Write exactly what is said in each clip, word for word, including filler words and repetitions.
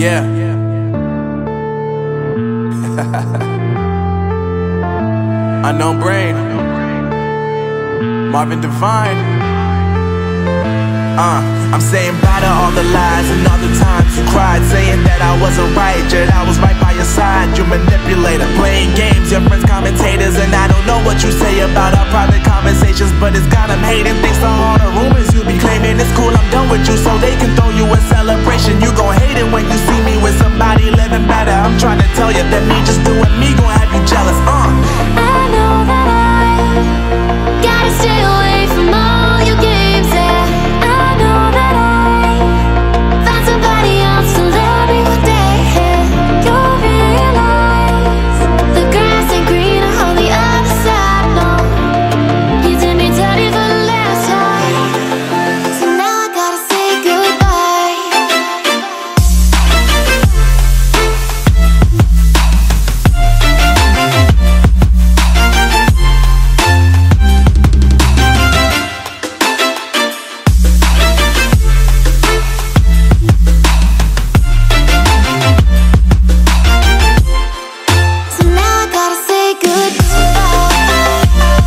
Yeah. Unknown Brain, Marvin Divine. Uh, I'm saying bye to all the lies and all the times you cried, saying that I wasn't right, yet I was right by your side. You manipulator, playing games, your friends commentators, and I don't know what you say about our private conversations, but it's got them hating thanks to all the rumors you be claiming. It's cool, I'm done with you, so they can throw you a celebration. You gon' hate it when you see me with somebody living better. I'm trying to tell you that me just doing me gon' have you jealous. Uh. I know that I gotta stay away from all your games. Yeah, I know that I found somebody else to love me one day. Yeah, you'll realize the grass ain't greener on the other side. No, you did me dirty for the last time, so now I gotta say goodbye. So now I gotta say goodbye.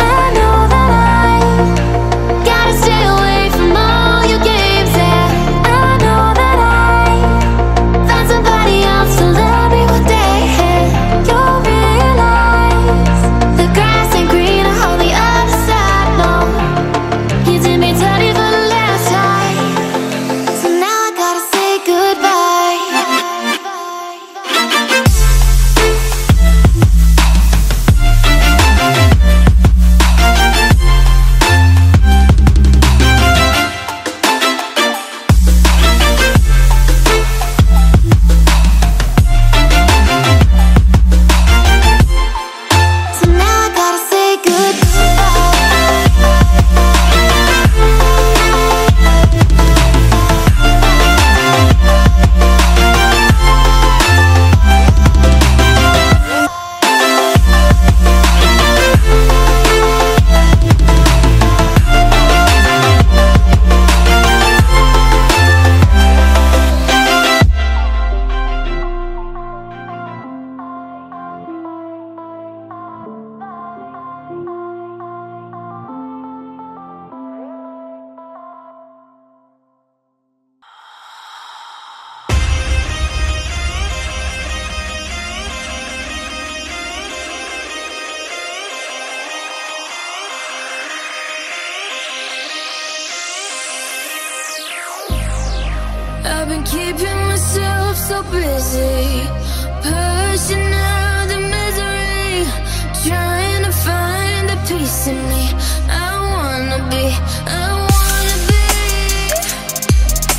I know that I gotta stay away from all your games. Yeah, I've been keeping myself so busy, pushing out the misery, trying to find the peace in me. I wanna be, I wanna be,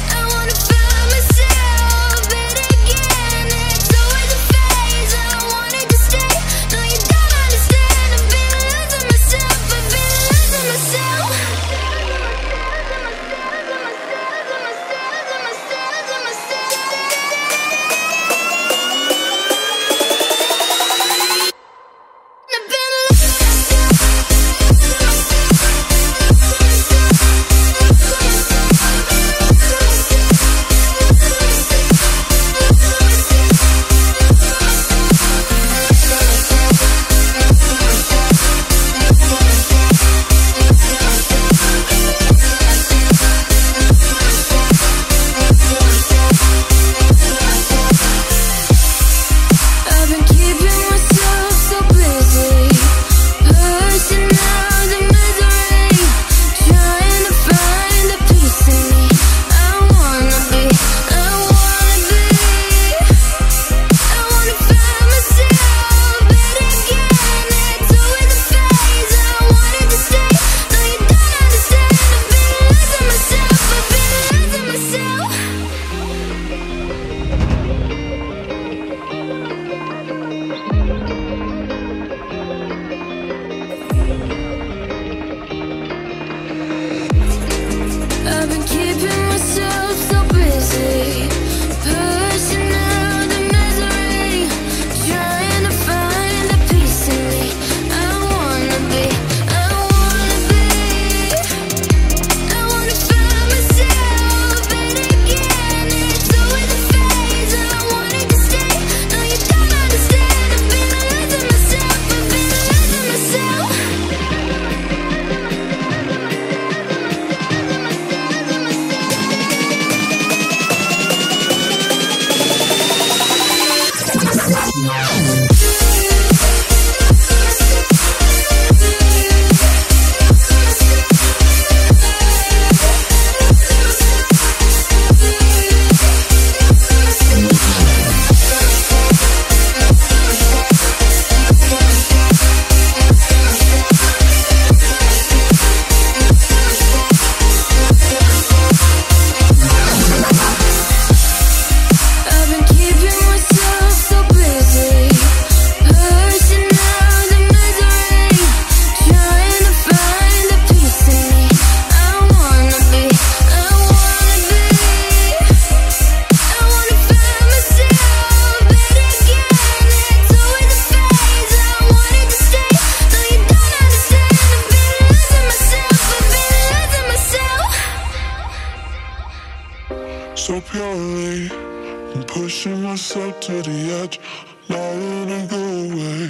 I wanna find myself, but again it's always a phase. I wanted to stay, no you don't understand. I've been losing myself, I've been losing myself. I've been losing myself. so purely. Been pushing myself to the edge, not in a good way.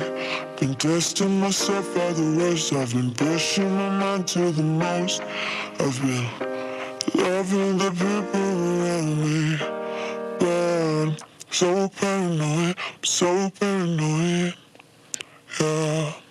Been testing myself by the worst. I've been pushing my mind to the most. I've been loving the people around me, but I'm so paranoid, I'm so paranoid, yeah.